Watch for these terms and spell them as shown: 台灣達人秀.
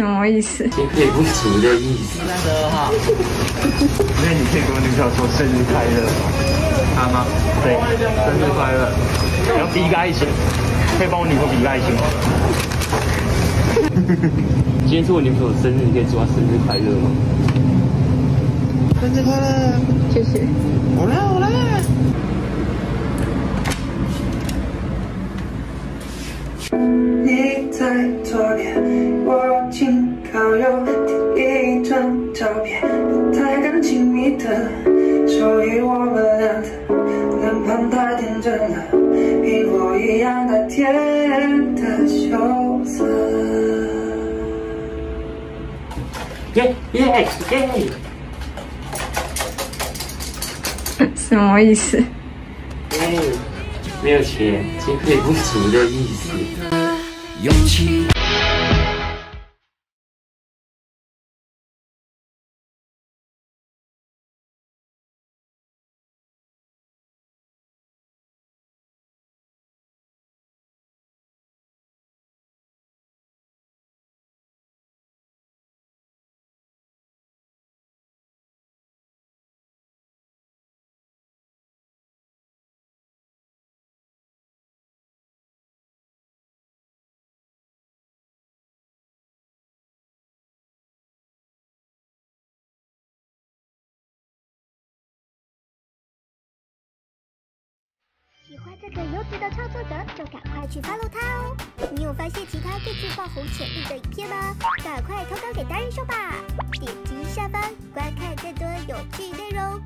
什么意思？你撇不出的意思。那个哈，那你可以跟我女朋友说生日快乐，好吗？对，生日快乐。然后比一个爱心，可以帮我女朋友比一个爱心吗？今天是我女朋友生日，你可以祝她生日快乐吗？生日快乐，谢谢。好啦好啦。 在左边，我紧靠右。第一张照片不太敢亲密的，属于我们俩的。脸庞太天真了，苹果一样的甜的羞涩。耶耶耶！什么意思？耶，没有钱，经费不足的意思。 勇气。喜欢这个优质的创作者，就赶快去 follow 他哦！你有发现其他更具爆红潜力的影片吗？赶快投稿给达人秀吧！点击下方观看更多有趣内容。